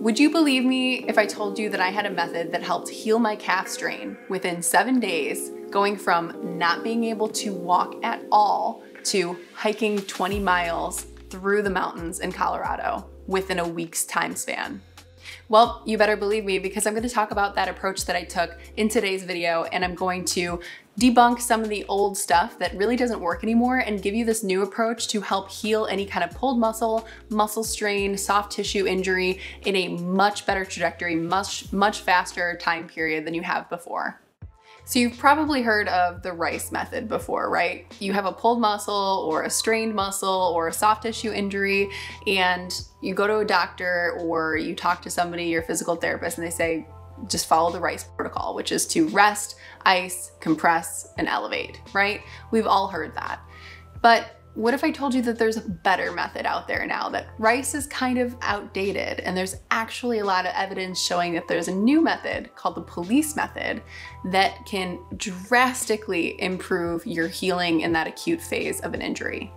Would you believe me if I told you that I had a method that helped heal my calf strain within 7 days, going from not being able to walk at all to hiking 20 miles through the mountains in Colorado within a week's time span? Well, you better believe me, because I'm going to talk about that approach that I took in today's video, and I'm going to debunk some of the old stuff that really doesn't work anymore and give you this new approach to help heal any kind of pulled muscle, muscle strain, soft tissue injury in a much better trajectory, much faster time period than you have before. So you've probably heard of the RICE method before, right? You have a pulled muscle or a strained muscle or a soft tissue injury, and you go to a doctor or you talk to somebody, your physical therapist, and they say, just follow the RICE protocol, which is to rest, ice, compress, and elevate, right? We've all heard that. But what if I told you that there's a better method out there now, that RICE is kind of outdated, and there's actually a lot of evidence showing that there's a new method called the POLICE method that can drastically improve your healing in that acute phase of an injury?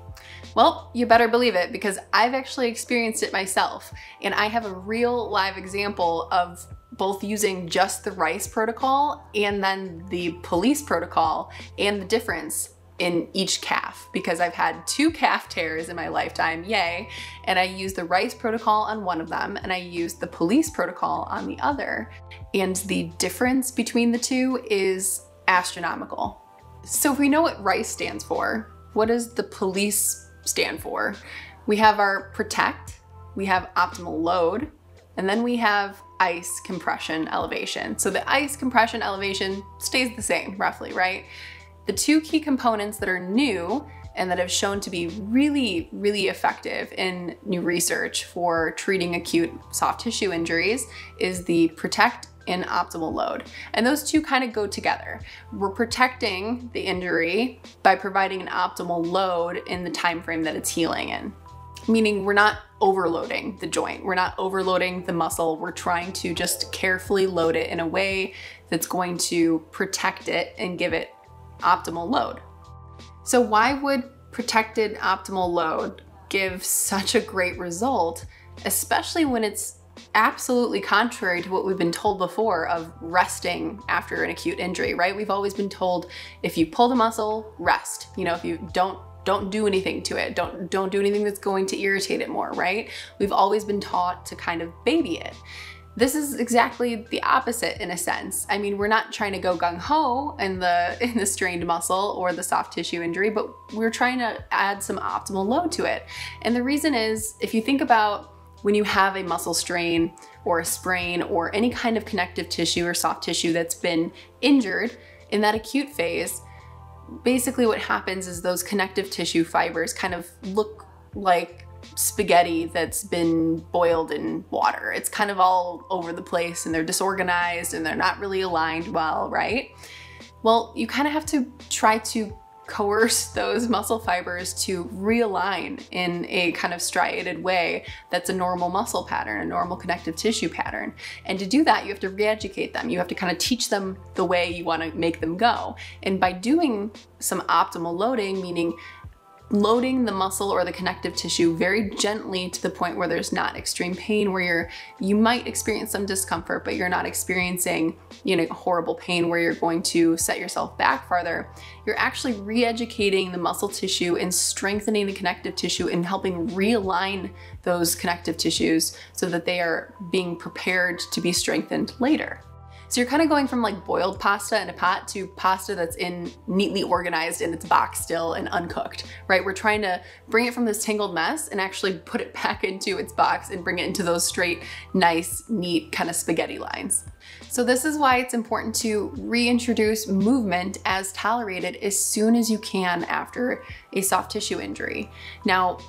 Well, you better believe it, because I've actually experienced it myself, and I have a real live example of both using just the RICE protocol and then the POLICE protocol and the difference in each calf, because I've had 2 calf tears in my lifetime, yay, and I used the RICE protocol on one of them and I used the POLICE protocol on the other, and the difference between the two is astronomical. So if we know what RICE stands for, what does the POLICE stand for? We have our protect, we have optimal load, and then we have ice, compression, elevation. So the ice, compression, elevation stays the same roughly, right? The 2 key components that are new and that have shown to be really, really effective in new research for treating acute soft tissue injuries is the protect and optimal load. And those 2 kind of go together. We're protecting the injury by providing an optimal load in the time frame that it's healing in, meaning we're not overloading the joint, we're not overloading the muscle, we're trying to just carefully load it in a way that's going to protect it and give it optimal load. So why would protected optimal load give such a great result, especially when it's absolutely contrary to what we've been told before of resting after an acute injury, right? We've always been told if you pull the muscle, rest. You know, if you don't do anything to it, don't do anything that's going to irritate it more, right? We've always been taught to kind of baby it. This is exactly the opposite in a sense. I mean, we're not trying to go gung-ho in the strained muscle or the soft tissue injury, but we're trying to add some optimal load to it. And the reason is, if you think about when you have a muscle strain or a sprain or any kind of connective tissue or soft tissue that's been injured in that acute phase, basically what happens is those connective tissue fibers kind of look like spaghetti that's been boiled in water. It's kind of all over the place and they're disorganized and they're not really aligned well, right? Well, you kind of have to try to coerce those muscle fibers to realign in a kind of striated way that's a normal muscle pattern, a normal connective tissue pattern. And to do that, you have to re-educate them. You have to kind of teach them the way you want to make them go. And by doing some optimal loading, meaning loading the muscle or the connective tissue very gently to the point where there's not extreme pain, where you might experience some discomfort, but you're not experiencing, you know, horrible pain where you're going to set yourself back farther. You're actually re-educating the muscle tissue and strengthening the connective tissue and helping realign those connective tissues so that they are being prepared to be strengthened later. So you're kind of going from like boiled pasta in a pot to pasta that's neatly organized in its box still and uncooked, right? We're trying to bring it from this tangled mess and actually put it back into its box and bring it into those straight, nice, neat kind of spaghetti lines. So this is why it's important to reintroduce movement as tolerated as soon as you can after a soft tissue injury. Now,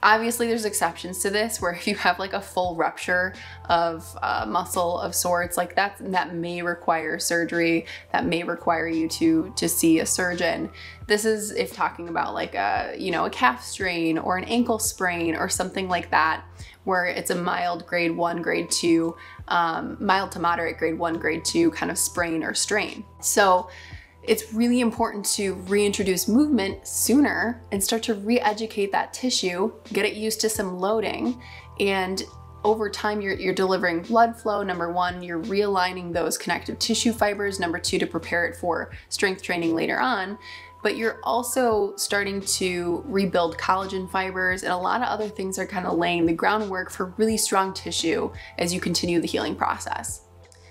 obviously there's exceptions to this, where if you have like a full rupture of muscle of sorts, like that may require surgery, that may require you to see a surgeon. This is if talking about like a, you know, a calf strain or an ankle sprain or something like that, where it's a mild grade 1, grade 2, mild to moderate grade 1, grade 2 kind of sprain or strain. So it's really important to reintroduce movement sooner and start to re-educate that tissue, get it used to some loading, and over time you're delivering blood flow. Number one, you're realigning those connective tissue fibers. Number two, to prepare it for strength training later on. But you're also starting to rebuild collagen fibers, and a lot of other things are kind of laying the groundwork for really strong tissue as you continue the healing process.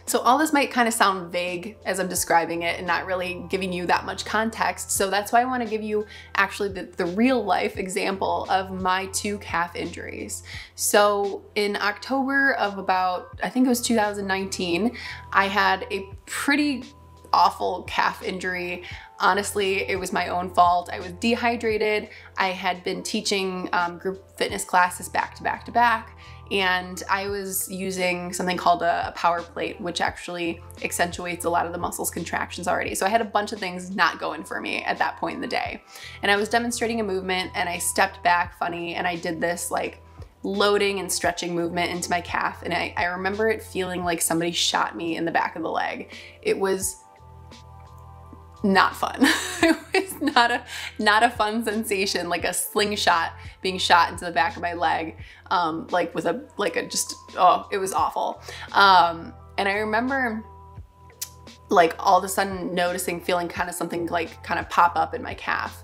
So all this might kind of sound vague as I'm describing it and not really giving you that much context. So that's why I want to give you actually the real life example of my two calf injuries. So in October of about, I think it was 2019, I had a pretty awful calf injury. Honestly, it was my own fault. I was dehydrated. I had been teaching group fitness classes back to back. And I was using something called a power plate, which actually accentuates a lot of the muscles contractions already. So I had a bunch of things not going for me at that point in the day. And I was demonstrating a movement and I stepped back funny and I did this like loading and stretching movement into my calf. And I remember it feeling like somebody shot me in the back of the leg. It was not fun. It was not a fun sensation, like a slingshot being shot into the back of my leg, like with a, just, oh, it was awful. And I remember like all of a sudden noticing, feeling kind of something like kind of pop up in my calf.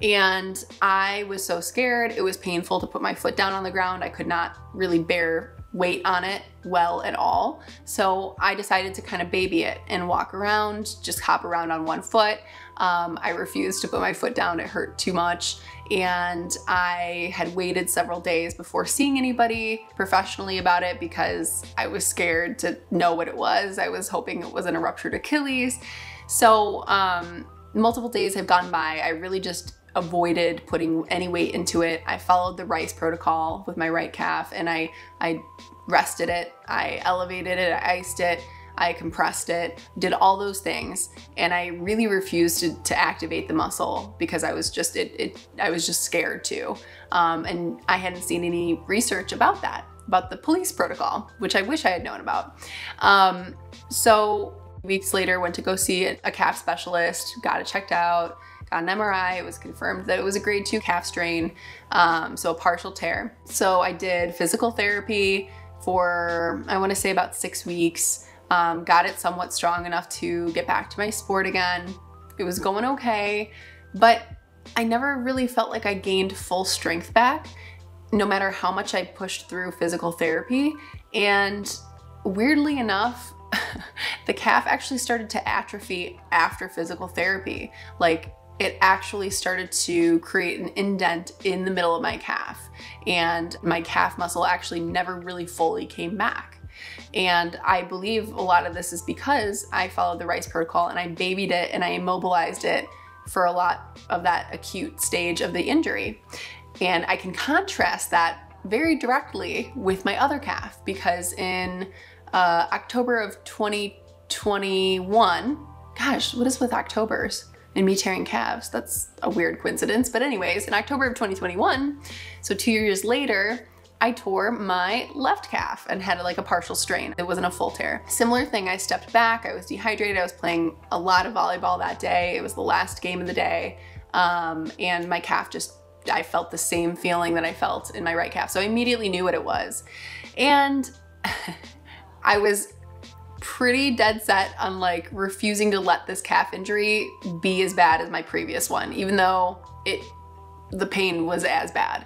And I was so scared. It was painful to put my foot down on the ground. I could not really bear weight on it well at all. So I decided to kind of baby it and walk around, just hop around on one foot. I refused to put my foot down. It hurt too much. And I had waited several days before seeing anybody professionally about it because I was scared to know what it was. I was hoping it wasn't a ruptured Achilles. So multiple days have gone by. I really just avoided putting any weight into it. I followed the RICE protocol with my right calf and I rested it, I elevated it, I iced it, I compressed it, did all those things. And I really refused to activate the muscle because I was just, I was just scared to. And I hadn't seen any research about that, about the POLICE protocol, which I wish I had known about. So weeks later, went to go see a calf specialist, got it checked out, got an MRI. It was confirmed that it was a grade 2 calf strain, so a partial tear. So I did physical therapy for, I want to say about 6 weeks, got it somewhat strong enough to get back to my sport again. It was going okay, but I never really felt like I gained full strength back, no matter how much I pushed through physical therapy. And weirdly enough, the calf actually started to atrophy after physical therapy. Like it actually started to create an indent in the middle of my calf, and my calf muscle actually never really fully came back. And I believe a lot of this is because I followed the RICE protocol and I babied it and I immobilized it for a lot of that acute stage of the injury. And I can contrast that very directly with my other calf, because in October of 2021, gosh, what is with Octobers and me tearing calves? That's a weird coincidence. But anyways, in October of 2021, so 2 years later, I tore my left calf and had like a partial strain. It wasn't a full tear. Similar thing, I stepped back, I was dehydrated, I was playing a lot of volleyball that day. It was the last game of the day. And my calf just, I felt the same feeling that I felt in my right calf. So I immediately knew what it was. And I was pretty dead set on like refusing to let this calf injury be as bad as my previous one, even though the pain was as bad,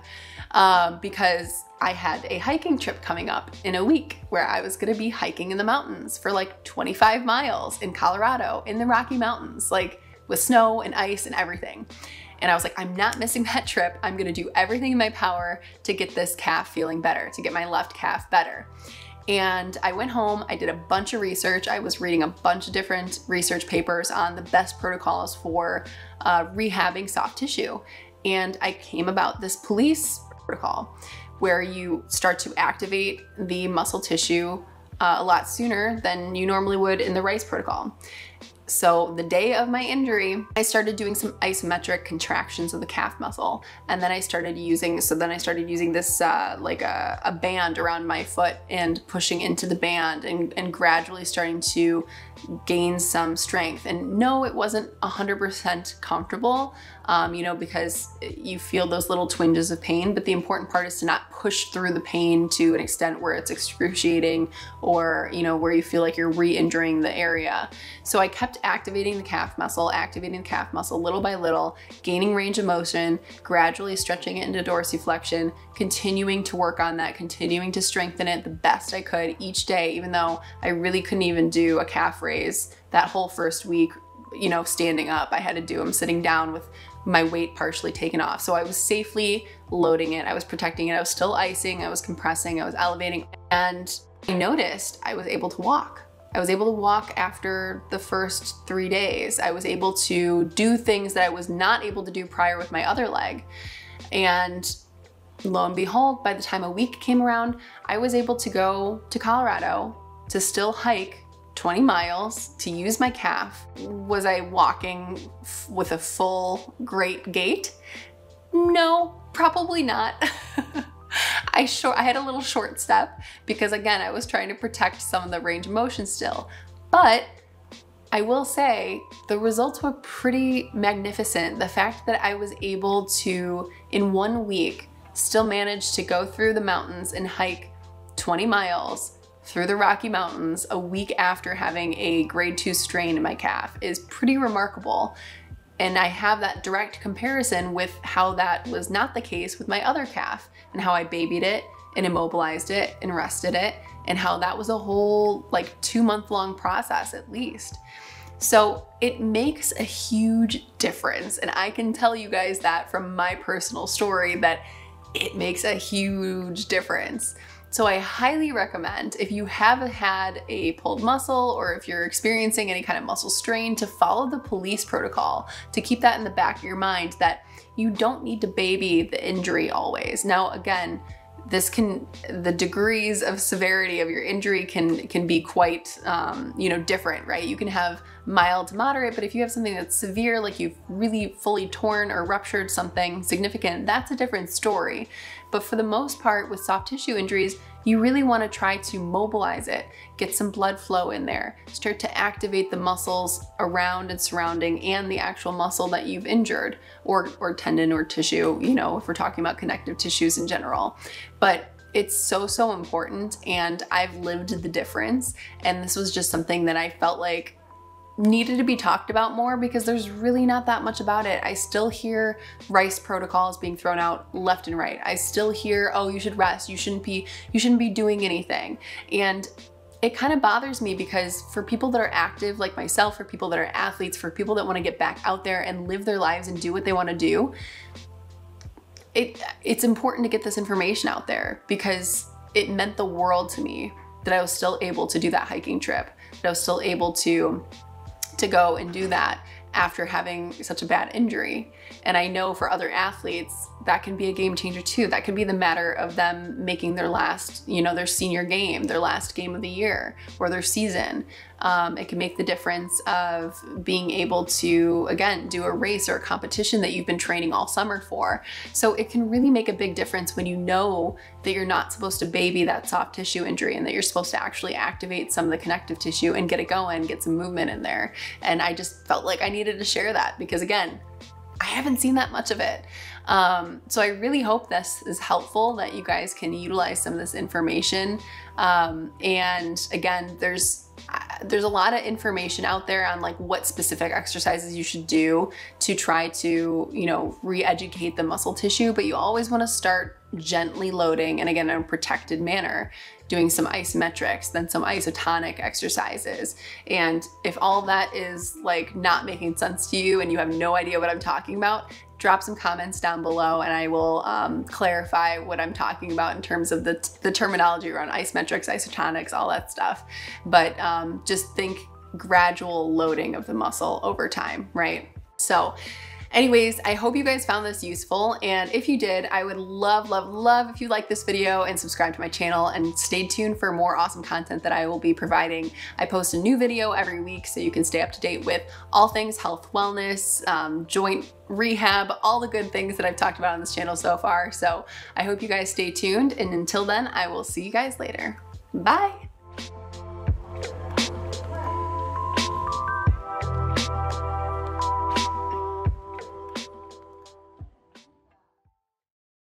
because I had a hiking trip coming up in a week where I was gonna be hiking in the mountains for like 25 miles in Colorado, in the Rocky Mountains, like with snow and ice and everything. And I was like, I'm not missing that trip. I'm gonna do everything in my power to get this calf feeling better, to get my left calf better. And I went home, I did a bunch of research. I was reading a bunch of different research papers on the best protocols for rehabbing soft tissue. And I came about this POLICE protocol where you start to activate the muscle tissue a lot sooner than you normally would in the RICE protocol. So the day of my injury, I started doing some isometric contractions of the calf muscle. And then I started using, this like a band around my foot and pushing into the band and gradually starting to gain some strength. And no, it wasn't 100% comfortable. you know, because you feel those little twinges of pain. But the important part is to not push through the pain to an extent where it's excruciating or, you know, where you feel like you're re-injuring the area. So I kept activating the calf muscle little by little, gaining range of motion, gradually stretching it into dorsiflexion, continuing to work on that, continuing to strengthen it the best I could each day, even though I really couldn't even do a calf raise that whole first week, you know, standing up. I had to do them sitting down with my weight partially taken off. So I was safely loading it, I was protecting it, I was still icing, I was compressing, I was elevating, and I noticed I was able to walk. I was able to walk after the first 3 days. I was able to do things that I was not able to do prior with my other leg. And lo and behold, by the time a week came around, I was able to go to Colorado to still hike 20 miles to use my calf. Was I walking with a full great gait? No, probably not. I had a little short step because, again, I was trying to protect some of the range of motion still. But I will say the results were pretty magnificent. The fact that I was able to, in 1 week, still manage to go through the mountains and hike 20 miles through the Rocky Mountains a week after having a grade 2 strain in my calf is pretty remarkable. And I have that direct comparison with how that was not the case with my other calf, and how I babied it and immobilized it and rested it, and how that was a whole like 2 month long process at least. So it makes a huge difference. And I can tell you guys that from my personal story, that it makes a huge difference. So I highly recommend, if you have had a pulled muscle or if you're experiencing any kind of muscle strain, to follow the POLICE protocol, to keep that in the back of your mind that you don't need to baby the injury always. Now, again, the degrees of severity of your injury can be quite, you know, different, right? You can have mild to moderate, but if you have something that's severe, like you've really fully torn or ruptured something significant, that's a different story. But for the most part, with soft tissue injuries, you really want to try to mobilize it, get some blood flow in there, start to activate the muscles around and surrounding and the actual muscle that you've injured, or tendon or tissue, you know, if we're talking about connective tissues in general. But it's so, so important, and I've lived the difference. And this was just something that I felt like needed to be talked about more, because there's really not that much about it. I still hear RICE protocols being thrown out left and right. I still hear, oh, you should rest, you shouldn't be doing anything. And it kind of bothers me, because for people that are active like myself, for people that are athletes, for people that want to get back out there and live their lives and do what they want to do, it's important to get this information out there, because it meant the world to me that I was still able to do that hiking trip, that I was still able to go and do that after having such a bad injury. And I know for other athletes, that can be a game changer too. That could be the matter of them making their last, you know, their senior game, their last game of the year or their season. It can make the difference of being able to, again, do a race or a competition that you've been training all summer for. So it can really make a big difference when you know that you're not supposed to baby that soft tissue injury, and that you're supposed to actually activate some of the connective tissue and get it going, get some movement in there. And I just felt like I needed to share that, because again, I haven't seen that much of it. So I really hope this is helpful, that you guys can utilize some of this information. And again, there's a lot of information out there on like what specific exercises you should do to try to, you know, re-educate the muscle tissue, but you always want to start gently loading, and again, in a protected manner, doing some isometrics, then some isotonic exercises. And if all that is like not making sense to you and you have no idea what I'm talking about, drop some comments down below and I will clarify what I'm talking about in terms of the terminology around isometrics, isotonics, all that stuff. But just think gradual loading of the muscle over time, right? So anyways, I hope you guys found this useful. And if you did, I would love, love, love if you like this video and subscribe to my channel, and stay tuned for more awesome content that I will be providing. I post a new video every week, so you can stay up to date with all things health, wellness, joint rehab, all the good things that I've talked about on this channel so far. So I hope you guys stay tuned. And until then, I will see you guys later. Bye.